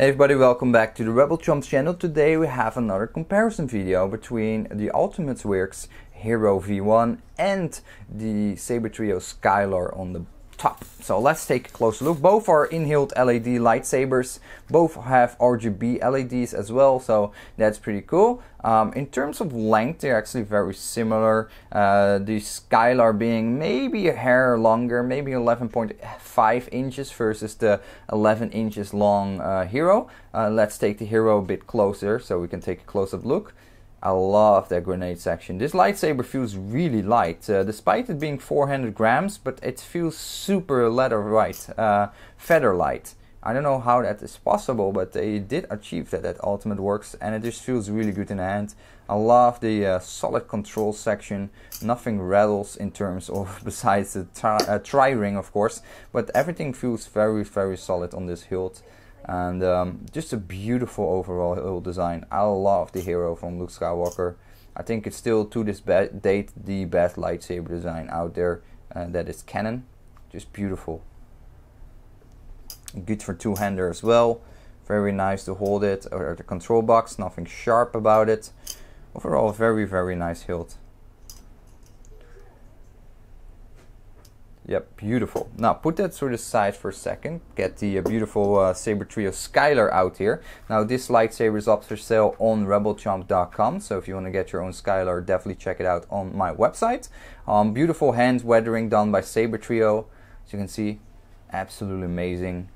Hey everybody, welcome back to the Rebel Chumps channel. Today we have another comparison video between the UltimateWorks Hero V1 and the Sabertrio Skylar on the top. So let's take a close look. Both are inhaled LED lightsabers. Both have RGB LEDs as well, so that's pretty cool. In terms of length, they're actually very similar. The Skylar being maybe a hair longer, maybe 11.5 inches versus the 11 inches long Hero. Let's take the Hero a bit closer so we can take a close-up look. I love that grenade section. This lightsaber feels really light, despite it being 400 grams, but it feels super feather light. I don't know how that is possible, but they did achieve that at UltimateWorks, and it just feels really good in the hand. I love the solid control section. Nothing rattles in terms of, besides the tri-ring of course, but everything feels very, very solid on this hilt. And just a beautiful overall hull design. I love the Hero from Luke Skywalker. I think it's still to this date the best lightsaber design out there that is canon. Just beautiful. Good for two-hander as well. Very nice to hold it, or the control box, nothing sharp about it. Overall very, very nice hilt. Yep, beautiful. Now put that to the side for a second. Get the beautiful Sabertrio Skylar out here. Now this lightsaber is up for sale on rebelchomp.com. So if you want to get your own Skylar, definitely check it out on my website. Beautiful hand weathering done by Sabertrio. As you can see, absolutely amazing.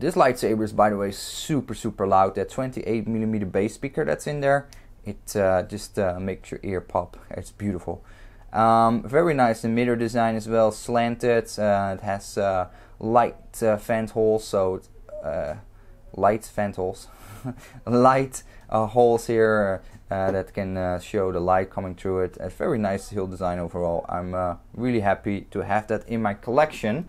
This lightsaber is, by the way, super, super loud. That 28mm bass speaker that's in there, it just makes your ear pop. It's beautiful. Very nice emitter design as well, slanted. It has light vent holes, so light vent holes, light holes here that can show the light coming through it. A very nice hill design overall. I'm really happy to have that in my collection.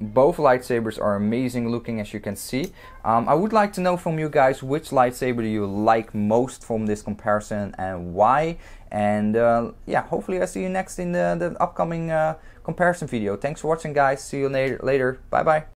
Both lightsabers are amazing looking, as you can see. I would like to know from you guys, which lightsaber do you like most from this comparison and why? And yeah, hopefully I see you next in the upcoming comparison video. Thanks for watching, guys. See you later. Bye bye.